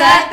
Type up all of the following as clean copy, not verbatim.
Sat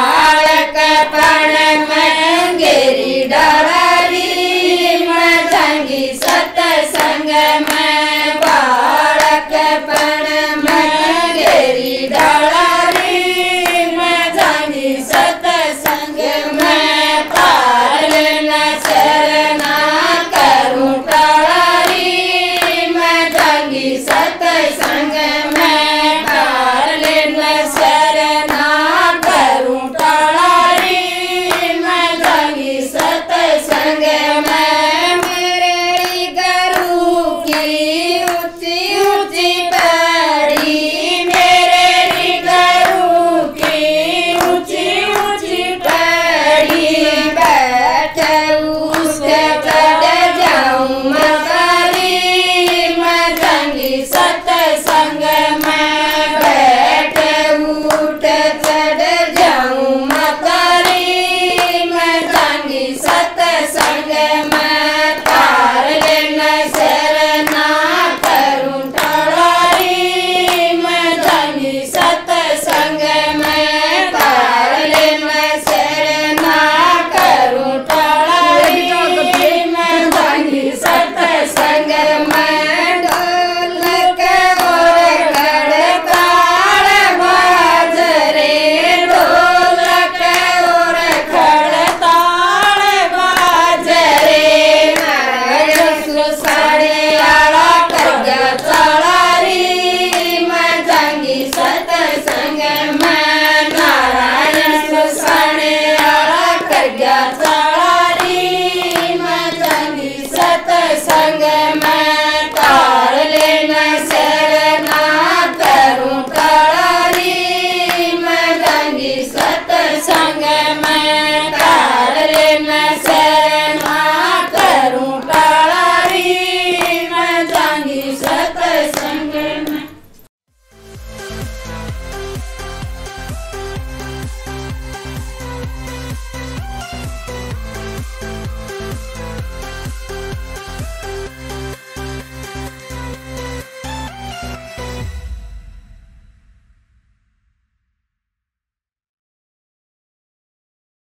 Sangam.